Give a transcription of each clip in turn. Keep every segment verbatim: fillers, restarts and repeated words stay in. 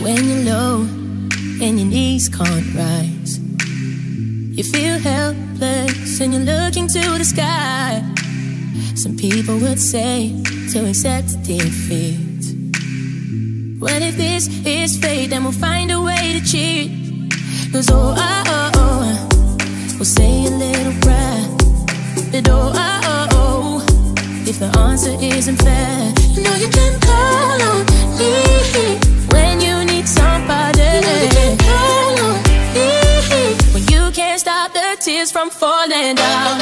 When you're low and your knees can't rise, you feel helpless and you're looking to the sky. Some people would say to accept defeat. What if this is fate? Then we'll find a way to cheat. Cause oh, oh, oh, oh, we'll say a little prayer. But oh, oh, oh, oh, if the answer isn't fair, you know you can call on me when you need somebody. You know you can call on me when you can't stop the tears from falling down.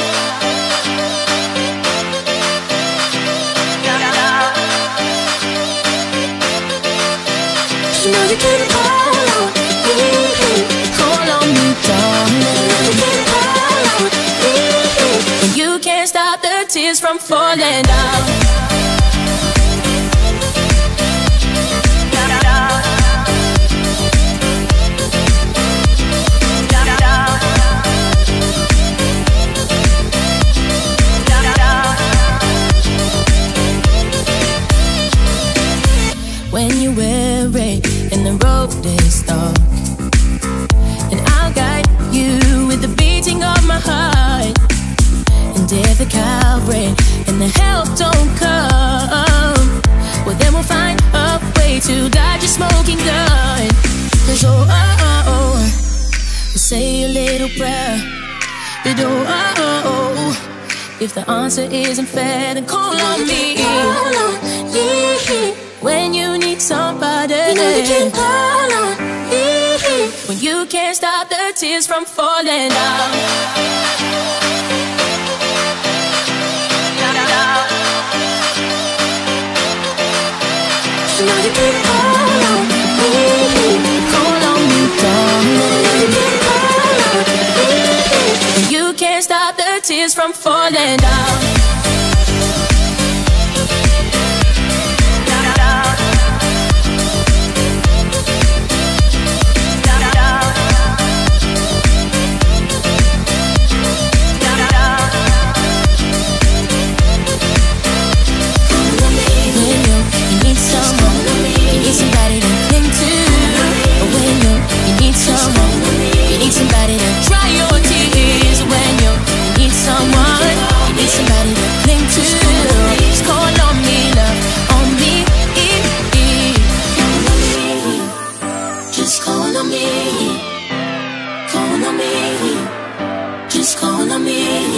You know you can call on me, call on me, darling. You can call on me when you can't stop the tears from falling down. When you wear it and the road is dark, and I'll guide you with the beating of my heart. And if the Calvary and the help don't come, well then we'll find a way to dodge your smoking gun. Cause oh, oh, oh, oh, we'll say a little prayer. But oh, oh, oh, oh, if the answer isn't fair, then call on me. Call on me when you need somebody. You know you can call on me when you can't stop the tears from falling down. You know you can call on me, call on me, darling. You can call on me when you can't stop the tears from falling down. Call on me, just call on me.